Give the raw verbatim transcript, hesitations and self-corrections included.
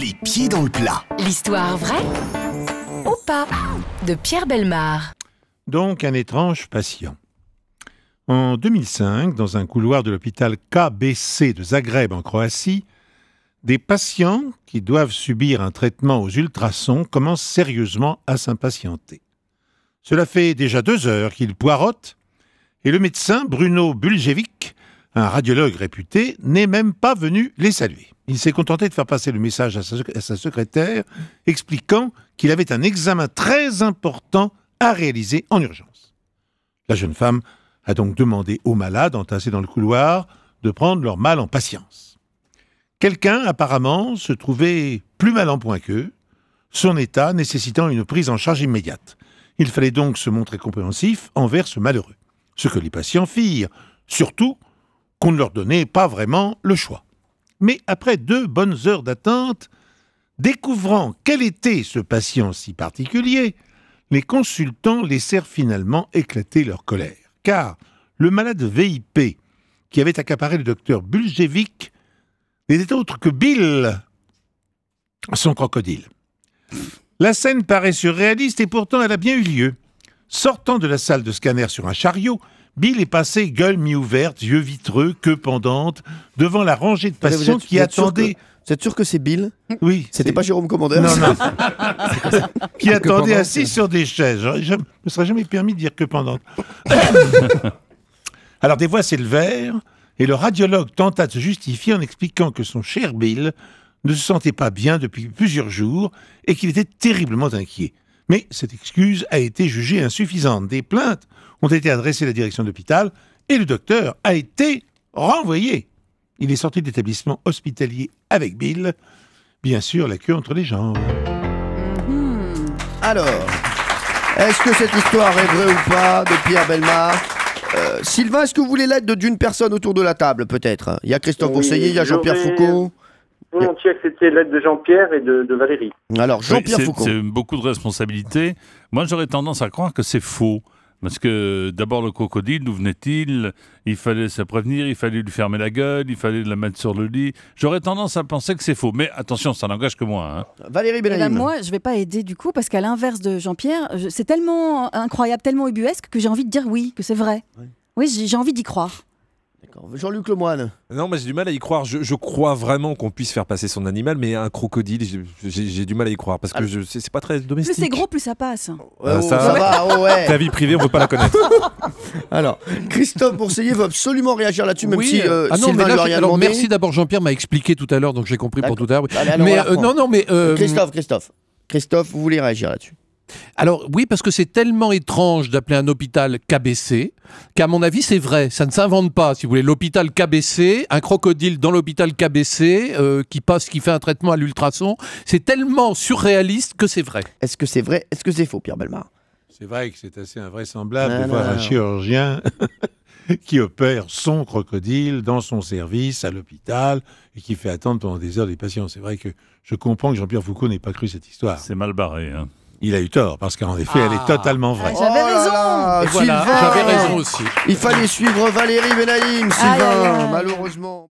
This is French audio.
Les pieds dans le plat. L'histoire vraie ou pas de Pierre Bellemare. Donc un étrange patient. En deux mille cinq, dans un couloir de l'hôpital K B C de Zagreb en Croatie, des patients qui doivent subir un traitement aux ultrasons commencent sérieusement à s'impatienter. Cela fait déjà deux heures qu'ils poirotent et le médecin Bruno Buljevic, un radiologue réputé, n'est même pas venu les saluer. Il s'est contenté de faire passer le message à sa, à sa secrétaire, expliquant qu'il avait un examen très important à réaliser en urgence. La jeune femme a donc demandé aux malades entassés dans le couloir de prendre leur mal en patience. Quelqu'un, apparemment, se trouvait plus mal en point qu'eux, son état nécessitant une prise en charge immédiate. Il fallait donc se montrer compréhensif envers ce malheureux. Ce que les patients firent, surtout qu'on ne leur donnait pas vraiment le choix. Mais après deux bonnes heures d'attente, découvrant quel était ce patient si particulier, les consultants laissèrent finalement éclater leur colère. Car le malade V I P qui avait accaparé le docteur Buljevic n'était autre que Bill, son crocodile. La scène paraît surréaliste et pourtant elle a bien eu lieu. Sortant de la salle de scanner sur un chariot, Bill est passé gueule mi-ouverte, yeux vitreux, queue pendante, devant la rangée de patients vous êtes, qui vous attendaient... Que, vous êtes sûr que c'est Bill? Oui. C'était pas Jérôme Commandeur? Non, non. Qui attendait assis sur des chaises. Je ne me serais jamais permis de dire queue pendante. Alors des voix s'élevèrent et le radiologue tenta de se justifier en expliquant que son cher Bill ne se sentait pas bien depuis plusieurs jours et qu'il était terriblement inquiet. Mais cette excuse a été jugée insuffisante. Des plaintes ont été adressées à la direction de l'hôpital et le docteur a été renvoyé. Il est sorti de l'établissement hospitalier avec Bill. Bien sûr, la queue entre les jambes. Mmh. Alors, est-ce que cette histoire est vraie ou pas de Pierre Bellemare? euh, Sylvain, est-ce que vous voulez l'aide d'une personne autour de la table, peut-être? Il y a Christophe Bourseiller, il y a Jean-Pierre Foucault... Volontiers accepter l'aide de Jean-Pierre et de, de Valérie. Alors, Jean-Pierre oui, Foucault. C'est beaucoup de responsabilités. Moi, j'aurais tendance à croire que c'est faux. Parce que, d'abord, le crocodile, d'où venait-il? Il fallait se prévenir, il fallait lui fermer la gueule, il fallait la mettre sur le lit. J'aurais tendance à penser que c'est faux. Mais attention, ça n'engage que moi. Hein. Valérie Benaïm. Là, moi, je ne vais pas aider du coup, parce qu'à l'inverse de Jean-Pierre, je... c'est tellement incroyable, tellement ubuesque que j'ai envie de dire oui, que c'est vrai. Oui, oui j'ai envie d'y croire. Jean-Luc Lemoine. Non, mais j'ai du mal à y croire. Je, je crois vraiment qu'on puisse faire passer son animal, mais un crocodile, j'ai du mal à y croire parce que ah, c'est pas très domestique. Plus c'est gros, plus ça passe. Oh, ah, ça, ça va, oh ouais. Ta vie privée, on veut pas la connaître. Alors, Christophe Bourseiller veut absolument réagir là-dessus, même oui, si euh, ah non, Sylvain lui a rien demandé. Merci d'abord, Jean-Pierre m'a expliqué tout à l'heure, donc j'ai compris pour tout à l'heure. Mais euh, non, non, mais euh, Christophe, Christophe, Christophe, vous voulez réagir là-dessus? Alors oui, parce que c'est tellement étrange d'appeler un hôpital K B C, qu'à mon avis c'est vrai, ça ne s'invente pas, si vous voulez, l'hôpital K B C, un crocodile dans l'hôpital K B C euh, qui passe, qui fait un traitement à l'ultrason, c'est tellement surréaliste que c'est vrai. Est-ce que c'est vrai? Est-ce que c'est faux, Pierre Bellemare? C'est vrai que c'est assez invraisemblable ah, de voir non, un non. chirurgien qui opère son crocodile dans son service à l'hôpital et qui fait attendre pendant des heures les patients. C'est vrai que je comprends que Jean-Pierre Foucault n'ait pas cru cette histoire. C'est mal barré, hein. Il a eu tort, parce qu'en effet, ah, elle est totalement vraie. J'avais oh raison voilà, J'avais raison aussi. Il fallait suivre Valérie Benaïm, Sylvain, malheureusement.